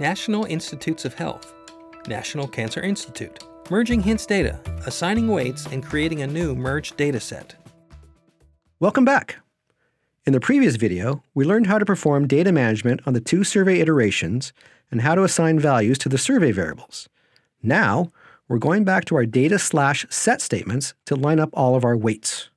National Institutes of Health, National Cancer Institute, merging HINTS data, assigning weights, and creating a new merged data set. Welcome back. In the previous video, we learned how to perform data management on the two survey iterations and how to assign values to the survey variables. Now, we're going back to our data/set statements to line up all of our weights.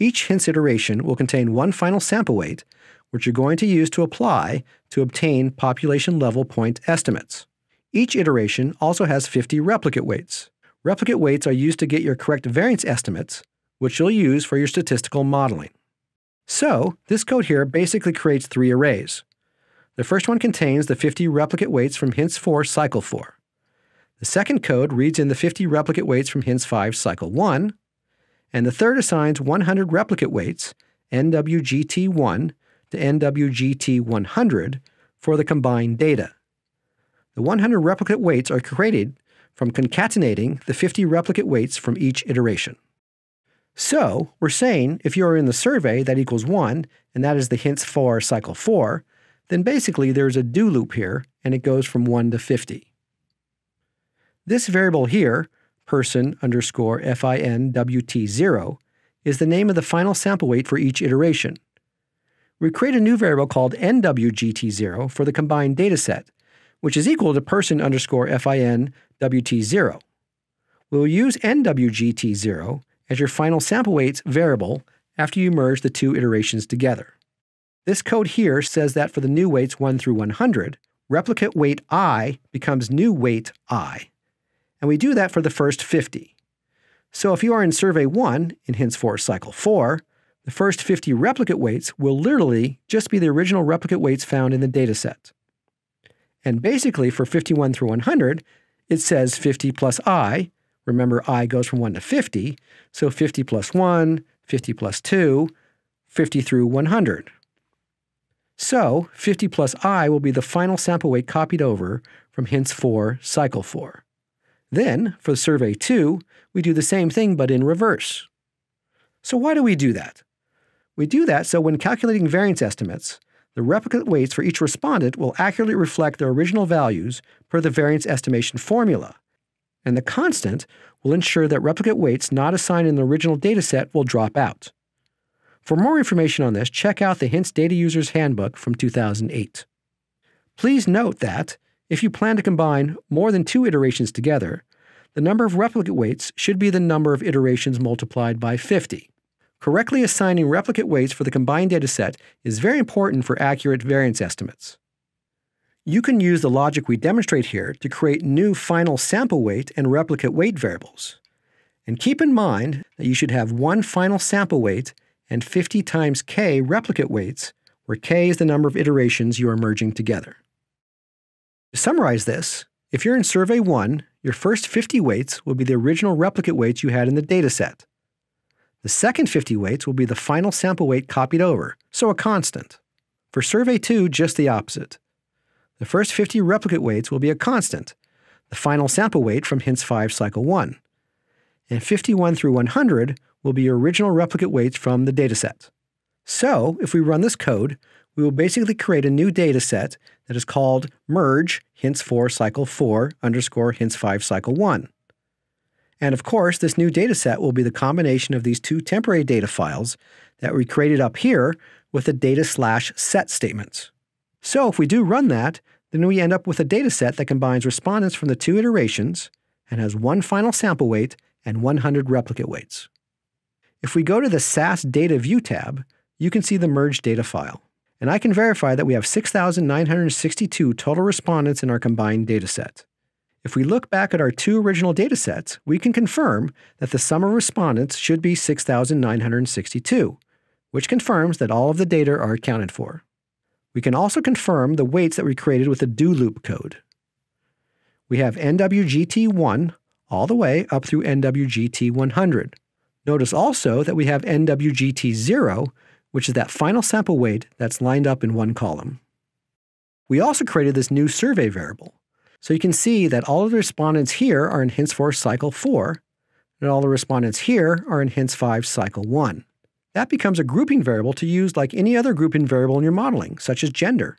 Each HINTS iteration will contain one final sample weight, which you're going to use to apply to obtain population-level point estimates. Each iteration also has 50 replicate weights. Replicate weights are used to get your correct variance estimates, which you'll use for your statistical modeling. So, this code here basically creates three arrays. The first one contains the 50 replicate weights from HINTS 4, Cycle 4. The second code reads in the 50 replicate weights from HINTS 5, Cycle 1, and the third assigns 100 replicate weights, NWGT1 to NWGT100, for the combined data. The 100 replicate weights are created from concatenating the 50 replicate weights from each iteration. So, we're saying if you're in the survey, that equals 1, and that is the HINTS 4, Cycle 4, then basically there's a do loop here, and it goes from 1 to 50. This variable here, person_FINWT0, is the name of the final sample weight for each iteration. We create a new variable called NWGT0 for the combined data set, which is equal to person_FINWT0. We'll use NWGT0 as your final sample weights variable after you merge the two iterations together. This code here says that for the new weights 1 through 100, replicate weight I becomes new weight I. And we do that for the first 50. So if you are in Survey 1, in HINTS 4, Cycle 4, the first 50 replicate weights will literally just be the original replicate weights found in the dataset. And basically, for 51 through 100, it says 50 plus I. Remember, I goes from 1 to 50, so 50 plus 1, 50 plus 2, 50 through 100. So, 50 plus I will be the final sample weight copied over from HINTS 4, Cycle 4. Then, for Survey 2, we do the same thing but in reverse. So why do we do that? We do that so when calculating variance estimates, the replicate weights for each respondent will accurately reflect their original values per the variance estimation formula, and the constant will ensure that replicate weights not assigned in the original dataset will drop out. For more information on this, check out the HINTS Data User's Handbook from 2008. Please note that, if you plan to combine more than two iterations together, the number of replicate weights should be the number of iterations multiplied by 50. Correctly assigning replicate weights for the combined dataset is very important for accurate variance estimates. You can use the logic we demonstrate here to create new final sample weight and replicate weight variables. And keep in mind that you should have one final sample weight and 50 times k replicate weights, where k is the number of iterations you are merging together. To summarize this, if you're in Survey 1, your first 50 weights will be the original replicate weights you had in the dataset. The second 50 weights will be the final sample weight copied over, so a constant. For Survey 2, just the opposite. The first 50 replicate weights will be a constant, the final sample weight from HINTS 5, Cycle 1. And 51 through 100 will be your original replicate weights from the dataset. So, if we run this code, we will basically create a new dataset that is called merge HINTS 4, Cycle 4 underscore HINTS 5, Cycle 1. And of course, this new dataset will be the combination of these two temporary data files that we created up here with the data/set statements. So if we do run that, then we end up with a dataset that combines respondents from the two iterations and has one final sample weight and 100 replicate weights. If we go to the SAS Data View tab, you can see the merged data file. And I can verify that we have 6,962 total respondents in our combined dataset. If we look back at our two original datasets, we can confirm that the sum of respondents should be 6,962, which confirms that all of the data are accounted for. We can also confirm the weights that we created with the do loop code. We have NWGT1 all the way up through NWGT100. Notice also that we have NWGT0, which is that final sample weight that's lined up in one column. We also created this new survey variable. So you can see that all of the respondents here are in HINTS 4, Cycle 4, and all the respondents here are in HINTS 5, Cycle 1. That becomes a grouping variable to use like any other grouping variable in your modeling, such as gender.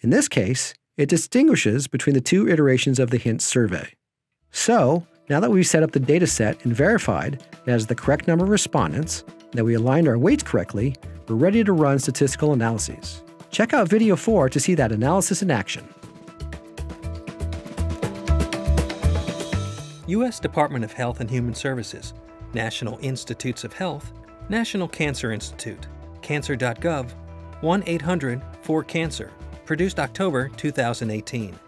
In this case, It distinguishes between the two iterations of the HINT survey. So, now that we've set up the data set and verified that is the correct number of respondents, and that we aligned our weights correctly, we're ready to run statistical analyses. Check out video 4 to see that analysis in action. U.S. Department of Health and Human Services, National Institutes of Health, National Cancer Institute, cancer.gov, 1-800-4-CANCER, produced October 2018.